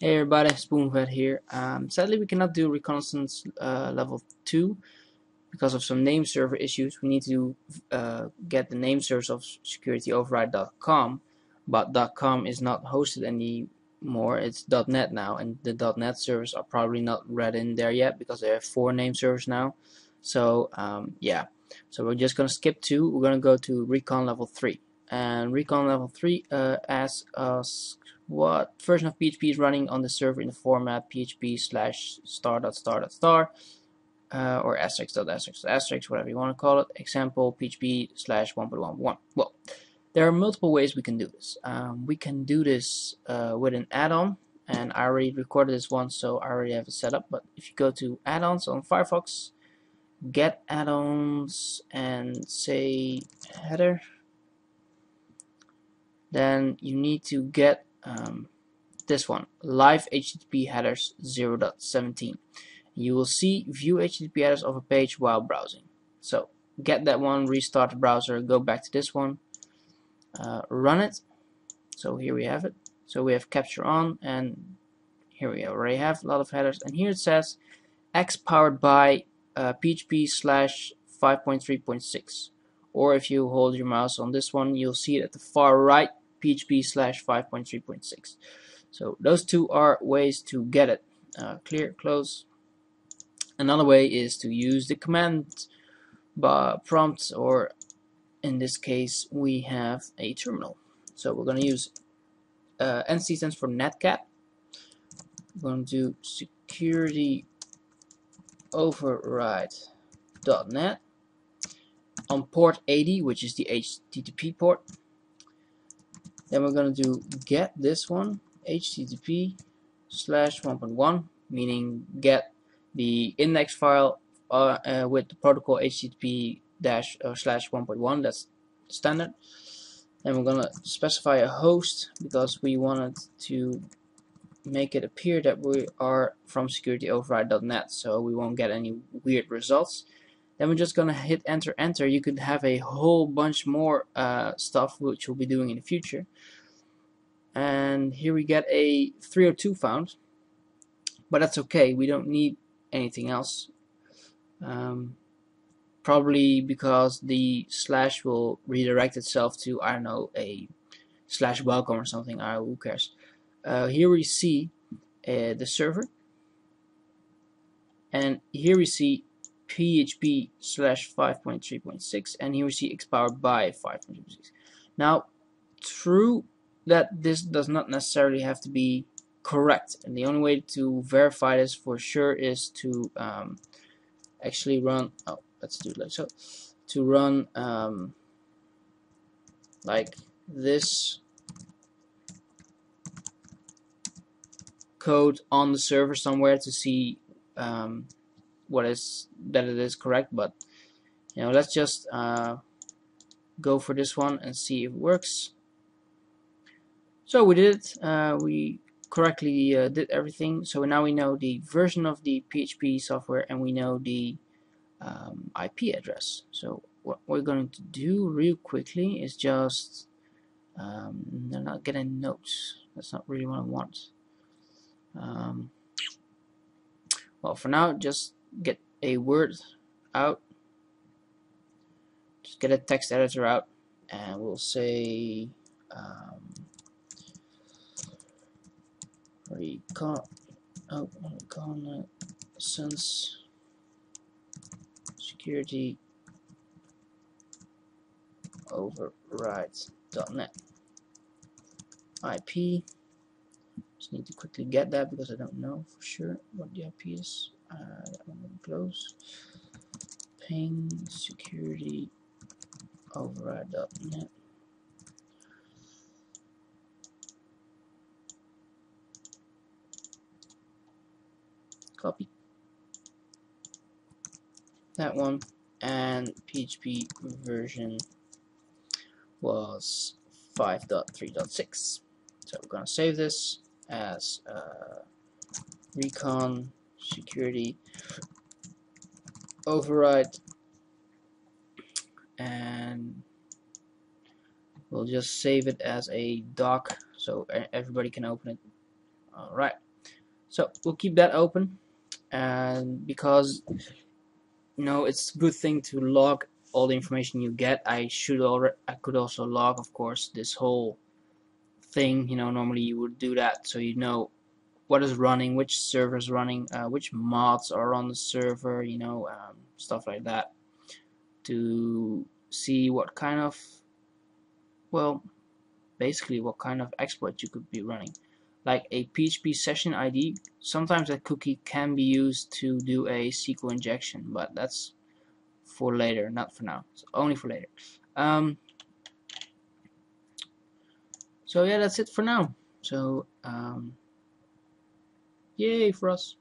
Hey everybody, SpoonFed here. Sadly we cannot do reconnaissance level 2 because of some name server issues. We need to get the name servers of securityoverride.com, but .com is not hosted anymore, it's .net now, and the .net servers are probably not read in there yet because they have 4 name servers now. So yeah, so we're just gonna skip 2, we're gonna go to recon level 3. And recon level 3 asks us what version of PHP is running on the server in the format php /*.*.* or **.*.*, whatever you want to call it. Example php /1.1.1. Well, there are multiple ways we can do this. We can do this with an add-on, and I already recorded this one, so I already have it set up. But if you go to add-ons on Firefox, get add-ons, and say header, then you need to get this one, live HTTP headers 0.17. You will see view HTTP headers of a page while browsing. So get that one, restart the browser, go back to this one, run it. So here we have it. So we have capture on, and here we already have a lot of headers. And here it says X powered by php /5.3.6. Or if you hold your mouse on this one, you'll see it at the far right, php /5.3.6. So those two are ways to get it. Clear, close. Another way is to use the command bar prompt, or in this case we have a terminal. So we're going to use NC stands for netcat. We're going to do securityoverride.net on port 80, which is the HTTP port. Then we're going to do get this one, http /1.1, meaning get the index file with the protocol http /1.1. that's standard. And we're going to specify a host because we wanted to make it appear that we are from securityoverride.net, so we won't get any weird results. Then we're just gonna hit enter. You could have a whole bunch more stuff, which we'll be doing in the future. And here we get a 302 found, but that's okay, we don't need anything else, probably because the slash will redirect itself to, I don't know, a /welcome or something. I don't know, who cares. Here we see the server, and here we see php /5.3.6, and here we see X powered by 5.3.6. Now, true that this does not necessarily have to be correct, and the only way to verify this for sure is to actually run. Oh, let's do it like so. To run like this code on the server somewhere to see what is that it is correct. But you know, let's just go for this one and see if it works. So we did it. We correctly did everything. So now we know the version of the PHP software, and we know the IP address. So what we're going to do real quickly is just they're not getting notes. That's not really what I want. Well, for now, just get a word out, just get a text editor out, and we'll say reconnaissance securityoverride.net IP. Just need to quickly get that because I don't know for sure what the IP is. I'm going to close. Ping securityoverride.net. Copy that one, and PHP version was 5.3.6. So we're going to save this as recon security override, and we'll just save it as a doc so everybody can open it. All right. So we'll keep that open, and because you know it's a good thing to log all the information you get. I could also log, of course, this whole thing. You know, normally you would do that, so you know what is running, which server is running, which mods are on the server, you know, stuff like that, to see what kind of, well, basically what kind of exploit you could be running. Like a PHP session ID, sometimes that cookie can be used to do a SQL injection, but that's for later, not for now. It's only for later. So yeah, that's it for now. So yay for us.